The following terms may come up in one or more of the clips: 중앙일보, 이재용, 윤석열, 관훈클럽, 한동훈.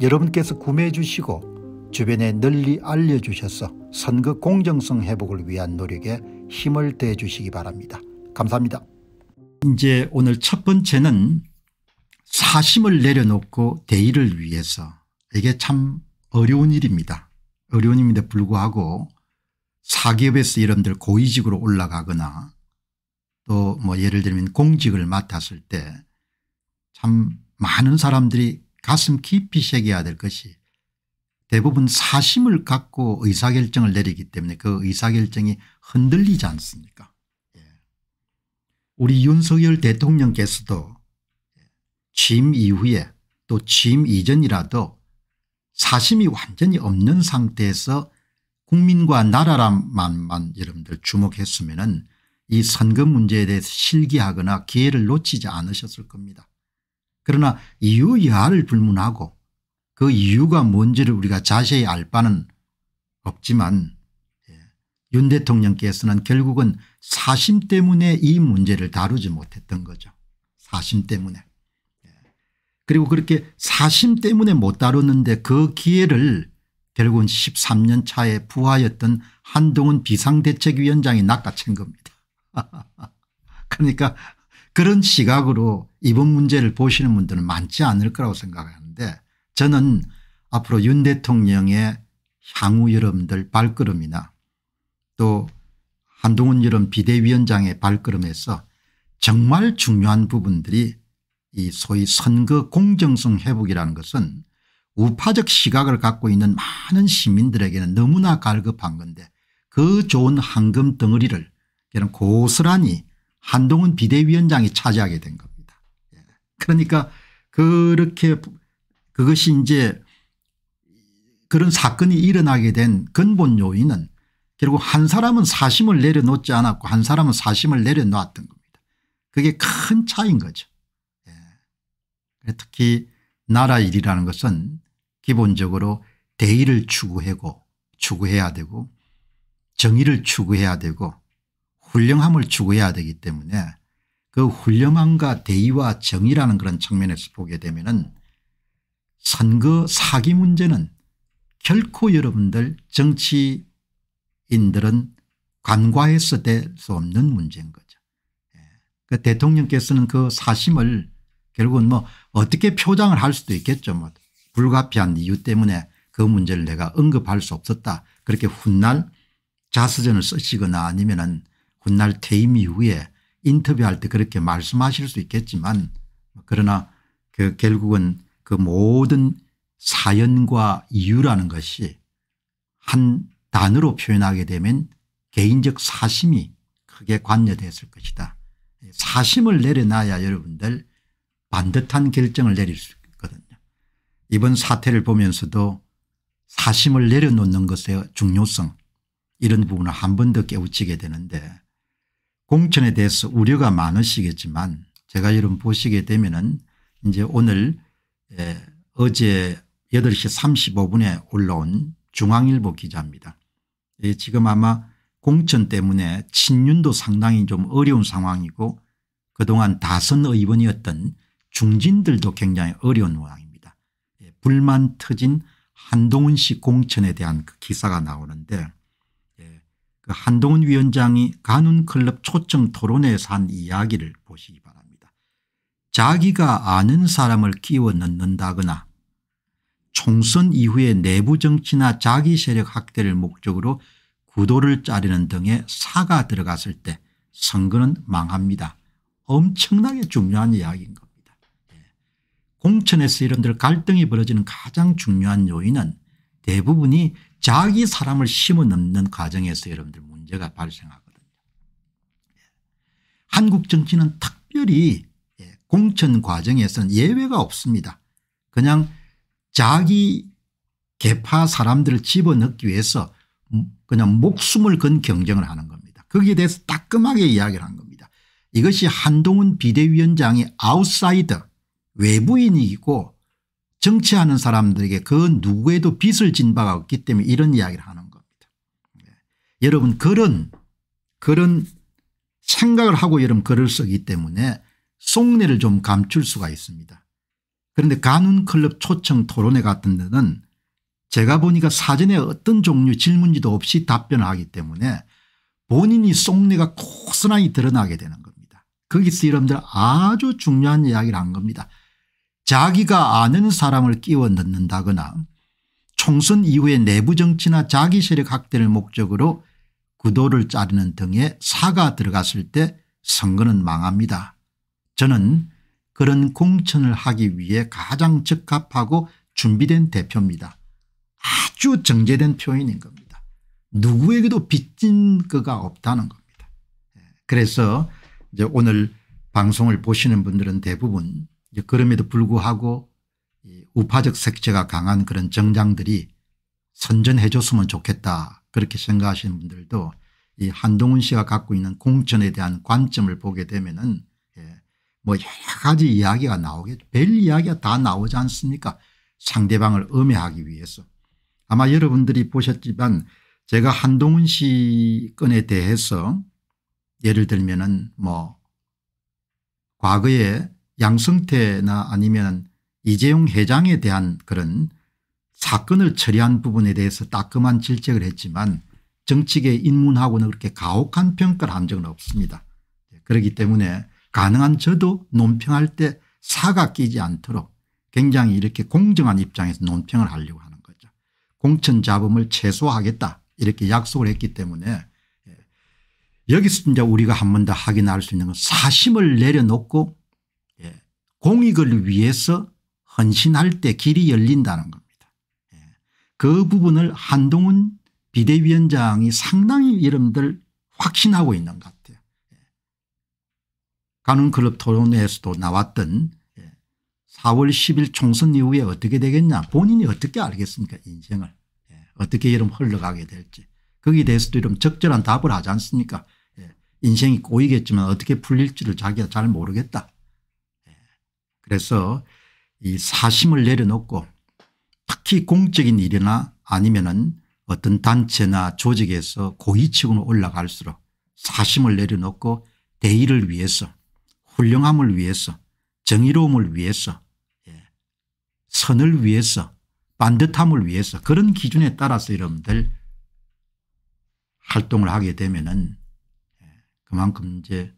여러분께서 구매해 주시고 주변에 널리 알려주셔서 선거 공정성 회복을 위한 노력에 힘을 더해 주시기 바랍니다. 감사합니다. 이제 오늘 첫 번째는 사심을 내려놓고 대의를 위해서, 이게 참 어려운 일입니다. 어려운 일인데 불구하고 사기업에서 여러분들 고위직으로 올라가거나 또 뭐 예를 들면 공직을 맡았을 때 참 많은 사람들이 가슴 깊이 새겨야 될 것이, 대부분 사심을 갖고 의사결정을 내리기 때문에 그 의사결정이 흔들리지 않습니까? 예. 우리 윤석열 대통령께서도 취임 이후에 또 취임 이전이라도 사심이 완전히 없는 상태에서 국민과 나라만만 여러분들 주목했으면은 이 선거 문제에 대해서 실기하거나 기회를 놓치지 않으셨을 겁니다. 그러나 이유 여하를 불문하고 그 이유가 뭔지를 우리가 자세히 알 바는 없지만, 예, 윤 대통령께서는 결국은 사심 때문에 이 문제를 다루지 못했던 거죠. 사심 때문에. 예. 그리고 그렇게 사심 때문에 못 다뤘는데 그 기회를 결국은 13년 차에 부하였던 한동훈 비상대책위원장이 낚아챈 겁니다. 그러니까 그런 시각으로 이번 문제를 보시는 분들은 많지 않을 거라고 생각하는데, 저는 앞으로 윤 대통령의 향후 여러분들 발걸음이나 또 한동훈 여름 비대위원장의 발걸음에서 정말 중요한 부분들이, 이 소위 선거 공정성 회복이라는 것은 우파적 시각을 갖고 있는 많은 시민들에게는 너무나 갈급한 건데, 그 좋은 황금 덩어리를 그냥 고스란히 한동훈 비대위원장이 차지하게 된 겁니다. 그러니까 그렇게 그것이 이제 그런 사건이 일어나게 된 근본 요인은 결국 한 사람은 사심을 내려놓지 않았고 한 사람은 사심을 내려놓았던 겁니다. 그게 큰 차이인 거죠. 특히 나라 일이라는 것은 기본적으로 대의를 추구해야 되고 정의를 추구해야 되고 훌륭함을 추구해야 되기 때문에 그 훌륭함과 대의와 정의라는 그런 측면에서 보게 되면은 선거 사기 문제는 결코 여러분들 정치인들은 간과해서 될 수 없는 문제인 거죠. 예. 그 대통령께서는 그 사심을 결국은 뭐 어떻게 표장을 할 수도 있겠죠. 뭐 불가피한 이유 때문에 그 문제를 내가 언급할 수 없었다, 그렇게 훗날 자서전을 쓰시거나 아니면은 훗날 퇴임 이후에 인터뷰할 때 그렇게 말씀하실 수 있겠지만, 그러나 그 결국은 그 모든 사연과 이유라는 것이 한 단어로 표현하게 되면 개인적 사심이 크게 관여됐을 것이다. 사심을 내려놔야 여러분들 반듯한 결정을 내릴 수 있거든요. 이번 사태를 보면서도 사심을 내려놓는 것의 중요성, 이런 부분을 한 번 더 깨우치게 되는데, 공천에 대해서 우려가 많으시겠지만 제가 여러분 보시게 되면은 이제 오늘 어제 8시 35분에 올라온 중앙일보 기자입니다. 지금 아마 공천 때문에 친윤도 상당히 좀 어려운 상황이고 그동안 다선 의원이었던 중진들도 굉장히 어려운 모양입니다. 불만 터진 한동훈 씨 공천에 대한 그 기사가 나오는데, 한동훈 위원장이 관훈클럽 초청 토론회에서 한 이야기를 보시기 바랍니다. 자기가 아는 사람을 끼워 넣는다거나 총선 이후에 내부 정치나 자기 세력 확대를 목적으로 구도를 짜려는 등의 사가 들어갔을 때 선거는 망합니다. 엄청나게 중요한 이야기인 겁니다. 공천에서 이런들 갈등이 벌어지는 가장 중요한 요인은 대부분이 자기 사람을 심어 넣는 과정에서 여러분들 문제가 발생하거든요. 한국 정치는 특별히 공천 과정에서는 예외가 없습니다. 그냥 자기 개파 사람들을 집어넣기 위해서 그냥 목숨을 건 경쟁을 하는 겁니다. 거기에 대해서 따끔하게 이야기를 한 겁니다. 이것이 한동훈 비대위원장이 아웃사이더 외부인이고 정치하는 사람들에게 그 누구에도 빚을 진 바가 없기 때문에 이런 이야기를 하는 겁니다. 네. 여러분 그런 생각을 하고 여러분 글을 쓰기 때문에 속내를 좀 감출 수가 있습니다. 그런데 관훈클럽 초청 토론회 같은 데는 제가 보니까 사전에 어떤 종류 질문지도 없이 답변을 하기 때문에 본인이 속내가 고스란히 드러나게 되는 겁니다. 거기서 여러분들 아주 중요한 이야기를 한 겁니다. 자기가 아는 사람을 끼워 넣는다거나 총선 이후의 내부 정치나 자기 세력 확대를 목적으로 구도를 짜르는 등의 사가 들어갔을 때 선거는 망합니다. 저는 그런 공천을 하기 위해 가장 적합하고 준비된 대표입니다. 아주 정제된 표현인 겁니다. 누구에게도 빚진 거가 없다는 겁니다. 그래서 이제 오늘 방송을 보시는 분들은 대부분 이제 그럼에도 불구하고 우파적 색채가 강한 그런 정당들이 선전해 줬으면 좋겠다 그렇게 생각하시는 분들도 이 한동훈 씨가 갖고 있는 공천에 대한 관점을 보게 되면은 뭐 여러 가지 이야기가 나오겠죠. 별 이야기가 다 나오지 않습니까? 상대방을 음해하기 위해서. 아마 여러분들이 보셨지만 제가 한동훈 씨 건에 대해서 예를 들면은 뭐 과거에 양성태나 아니면 이재용 회장에 대한 그런 사건을 처리한 부분에 대해서 따끔한 질책을 했지만 정치계 입문하고는 그렇게 가혹한 평가를 한 적은 없습니다. 그렇기 때문에 가능한 저도 논평할 때 사가 끼지 않도록 굉장히 이렇게 공정한 입장에서 논평을 하려고 하는 거죠. 공천 잡음을 최소화하겠다 이렇게 약속을 했기 때문에 여기서 이제 우리가 한 번 더 확인할 수 있는 건 사심을 내려놓고 공익을 위해서 헌신할 때 길이 열린다는 겁니다. 그 부분을 한동훈 비대위원장이 상당히 여러분들 확신하고 있는 것 같아요. 관훈클럽 토론회에서도 나왔던 4월 10일 총선 이후에 어떻게 되겠냐 본인이 어떻게 알겠습니까? 인생을 어떻게 이름 흘러가게 될지 거기에 대해서도 이런 적절한 답을 하지 않습니까? 인생이 꼬이겠지만 어떻게 풀릴지를 자기가 잘 모르겠다. 그래서 이 사심을 내려놓고 특히 공적인 일이나 아니면은 어떤 단체나 조직에서 고위층으로 올라갈수록 사심을 내려놓고 대의를 위해서 훌륭함을 위해서 정의로움을 위해서 선을 위해서 반듯함을 위해서 그런 기준에 따라서 여러분들 활동을 하게 되면은 그만큼 이제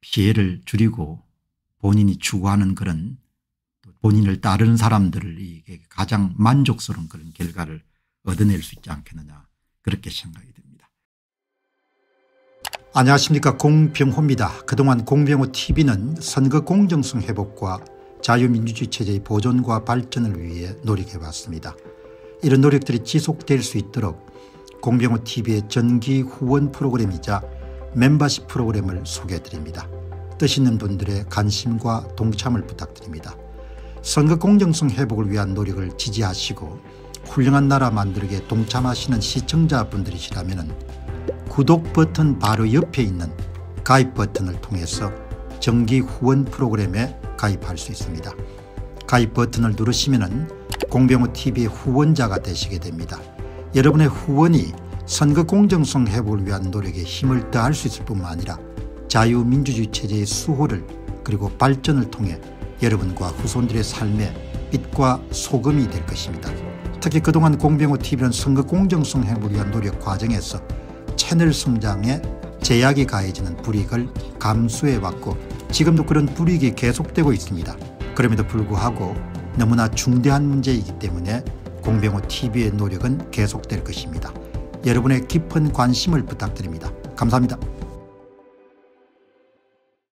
피해를 줄이고 본인이 추구하는 그런 본인을 따르는 사람들에게 가장 만족스러운 그런 결과를 얻어낼 수 있지 않겠느냐 그렇게 생각이 듭니다. 안녕하십니까, 공병호입니다. 그동안 공병호TV는 선거 공정성 회복과 자유민주주의 체제의 보존과 발전을 위해 노력해왔습니다. 이런 노력들이 지속될 수 있도록 공병호TV의 정기 후원 프로그램이자 멤버십 프로그램을 소개해드립니다. 뜻 있는 분들의 관심과 동참을 부탁드립니다. 선거 공정성 회복을 위한 노력을 지지하시고 훌륭한 나라 만들기에 동참하시는 시청자분들이시라면 구독 버튼 바로 옆에 있는 가입 버튼을 통해서 정기 후원 프로그램에 가입할 수 있습니다. 가입 버튼을 누르시면 공병호TV의 후원자가 되시게 됩니다. 여러분의 후원이 선거 공정성 회복을 위한 노력에 힘을 더할 수 있을 뿐만 아니라 자유민주주의 체제의 수호를 그리고 발전을 통해 여러분과 후손들의 삶에 빛과 소금이 될 것입니다. 특히 그동안 공병호TV는 선거 공정성 회복을 위한 노력 과정에서 채널 성장에 제약이 가해지는 불이익을 감수해왔고 지금도 그런 불이익이 계속되고 있습니다. 그럼에도 불구하고 너무나 중대한 문제이기 때문에 공병호TV의 노력은 계속될 것입니다. 여러분의 깊은 관심을 부탁드립니다. 감사합니다.